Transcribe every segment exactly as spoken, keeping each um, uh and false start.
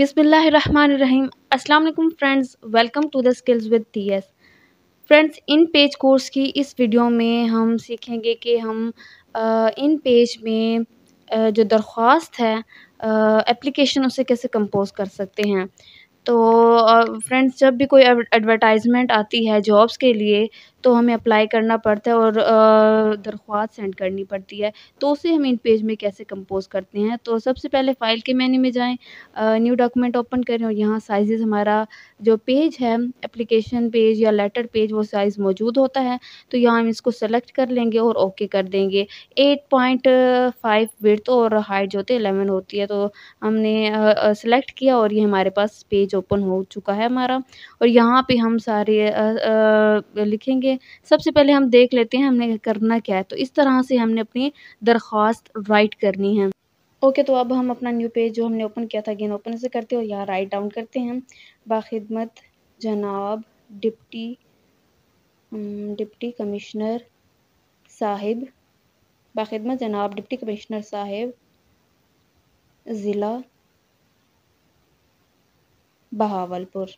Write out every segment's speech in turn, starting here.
बिस्मिल्लाहिर्रहमानिर्रहीम। अस्सलाम वालेकुम friends, welcome to the skills with TS. Friends, InPage course की इस वीडियो में हम सीखेंगे कि हम इन पेज में जो दरख्वास्त है एप्लीकेशन उसे कैसे कंपोज कर सकते हैं। तो फ्रेंड्स, जब भी कोई एडवर्टाइजमेंट आती है जॉब्स के लिए तो हमें अप्लाई करना पड़ता है और दरख्वास्त सेंड करनी पड़ती है। तो उसे हम इन पेज में कैसे कंपोज करते हैं, तो सबसे पहले फ़ाइल के मेन्यू में जाएं, न्यू डॉक्यूमेंट ओपन करें और यहाँ साइज़ हमारा जो पेज है एप्लीकेशन पेज या लेटर पेज वो साइज़ मौजूद होता है। तो यहाँ हम इसको सेलेक्ट कर लेंगे और ओके कर देंगे। एट पॉइंट फाइव विड्थ और हाइट जो होती है एलेवन होती है। तो हमने सेलेक्ट किया और ये हमारे पास पेज ओपन हो चुका है हमारा। और यहाँ पर हम सारे आ, आ, लिखेंगे। सबसे पहले हम देख लेते हैं हमने करना क्या है। तो इस तरह से हमने अपनी दरख्वास्त राइट करनी है। ओके, तो अब हम अपना न्यू पेज जो हमने ओपन किया था अगेन ओपन से करते हैं और यहाँ राइट डाउन करते हैं बाखिदमत जनाब डिप्टी डिप्टी कमिश्नर साहिब, बाखिदमत जनाब डिप्टी कमिश्नर साहिब ज़िला बहावलपुर।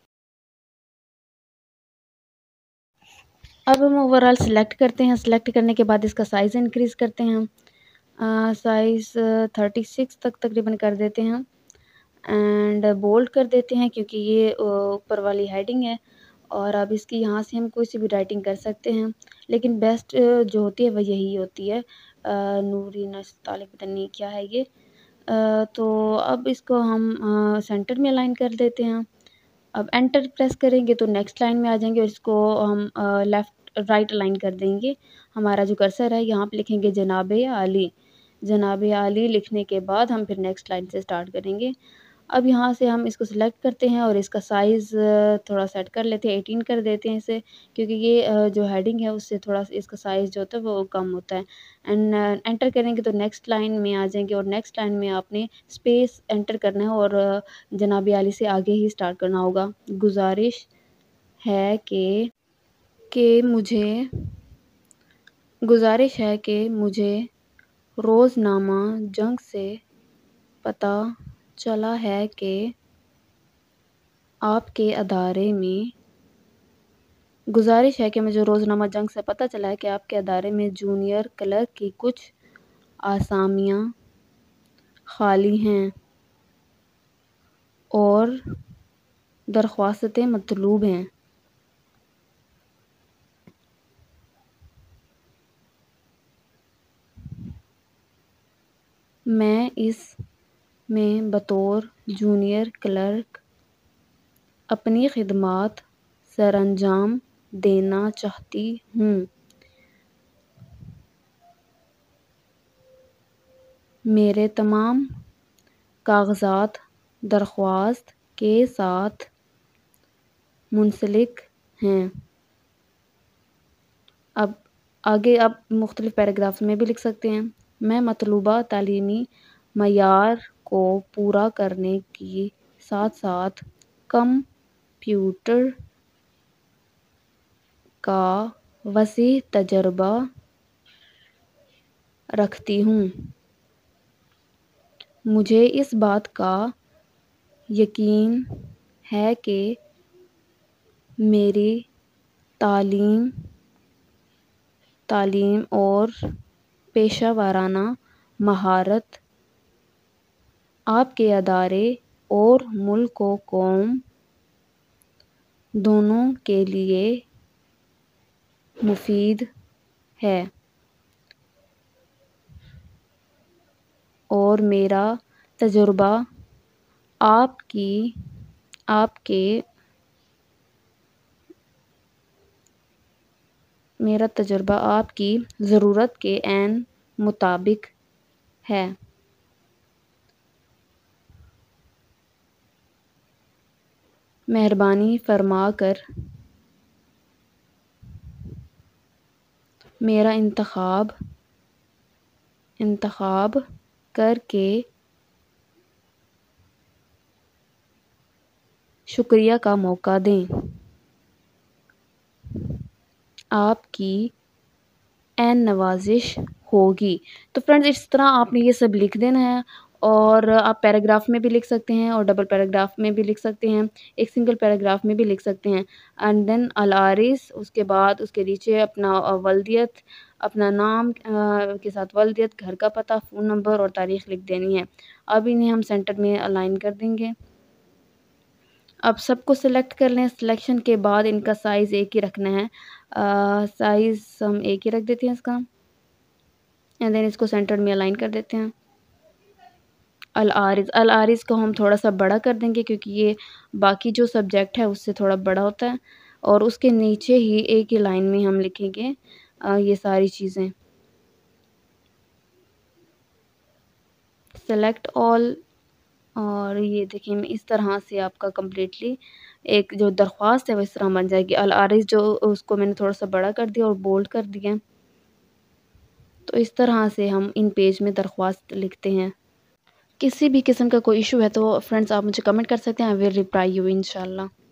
अब हम ओवरऑल सेलेक्ट करते हैं। सेलेक्ट करने के बाद इसका साइज़ इंक्रीज़ करते हैं, साइज़ थर्टी सिक्स तक तकरीबन कर देते हैं एंड बोल्ड कर देते हैं क्योंकि ये ऊपर वाली हेडिंग है। और अब इसकी यहाँ से हम कोई सी भी राइटिंग कर सकते हैं, लेकिन बेस्ट जो होती है वह यही होती है। नूरी नस्तालिक पता नहीं क्या है ये। आ, तो अब इसको हम आ, सेंटर में अलाइन कर देते हैं। अब एंटर प्रेस करेंगे तो नेक्स्ट लाइन में आ जाएंगे और इसको हम लेफ़्ट राइट अलाइन कर देंगे। हमारा जो कर्सर है यहाँ पे लिखेंगे जनाबे आली। जनाबे आली लिखने के बाद हम फिर नेक्स्ट लाइन से स्टार्ट करेंगे। अब यहाँ से हम इसको सिलेक्ट करते हैं और इसका साइज़ थोड़ा सेट कर लेते हैं, एटीन कर देते हैं इसे, क्योंकि ये जो हेडिंग है उससे थोड़ा इसका साइज़ जो होता है वो कम होता है। एंड एंटर करेंगे तो नेक्स्ट लाइन में आ जाएंगे और नेक्स्ट लाइन में आपने स्पेस एंटर करना है और जनाब आली से आगे ही स्टार्ट करना होगा। गुजारिश है कि कि मुझे गुजारिश है कि मुझे रोज़नामा जंग से पता चला है कि आपके अदारे में गुजारिश है कि मुझे रोज़नामा जंग से पता चला है कि आपके अदारे में जूनियर क्लर्क की कुछ आसामियां खाली हैं और दरख्वास्तें मतलूब हैं। मैं इस मैं बतौर जूनियर क्लर्क अपनी खिदमात सरअंजाम देना चाहती हूँ। मेरे तमाम कागजात दरख्वास्त के साथ मुंसलिक हैं। अब आगे आप मुख्तलिफ पैराग्राफ्स में भी लिख सकते हैं। मैं मतलूबा तालीमी मयार को पूरा करने के साथ साथ कंप्यूटर का वसीह तजर्बा रखती हूँ। मुझे इस बात का यकीन है कि मेरी तालीम तालीम और पेशा वाराना महारत आपके अदारे और मुल्क व कौम दोनों के लिए मुफीद है और मेरा तजुर्बा आपकी आपके मेरा तजुर्बा आपकी ज़रूरत के ऐन मुताबिक है। मेहरबानी फरमा कर मेरा इंतखाब इंतखाब करके शुक्रिया का मौका दें। आपकी ऐन नवाजिश होगी। तो फ्रेंड्स, इस तरह आपने ये सब लिख देना है और आप पैराग्राफ में भी लिख सकते हैं और डबल पैराग्राफ में भी लिख सकते हैं, एक सिंगल पैराग्राफ में भी लिख सकते हैं। एंड देन अलारिस, उसके बाद उसके नीचे अपना वल्दियत, अपना नाम आ, के साथ वल्दियत, घर का पता, फ़ोन नंबर और तारीख़ लिख देनी है। अब इन्हें हम सेंटर में अलाइन कर देंगे। अब सबको सिलेक्ट कर लें। सिलेक्शन के बाद इनका साइज़ एक ही रखना है, साइज़ हम एक ही रख देते हैं इसका। एंड देन इसको सेंटर में अलाइन कर देते हैं। अल आरिज़, अल आरिज़ को हम थोड़ा सा बड़ा कर देंगे क्योंकि ये बाकी जो सब्जेक्ट है उससे थोड़ा बड़ा होता है। और उसके नीचे ही एक ही लाइन में हम लिखेंगे आ, ये सारी चीज़ें। सेलेक्ट ऑल, और ये देखिए इस तरह से आपका कम्प्लीटली एक जो दरख्वास्त है वो इस तरह बन जाएगी। अल आरिज़ जो उसको मैंने थोड़ा सा बड़ा कर दिया और बोल्ड कर दिया। तो इस तरह से हम इन पेज में दरख्वास्त लिखते हैं। किसी भी किस्म का कोई इशू है तो फ्रेंड्स आप मुझे कमेंट कर सकते हैं। आई विल रिप्लाई यू इंशाल्लाह।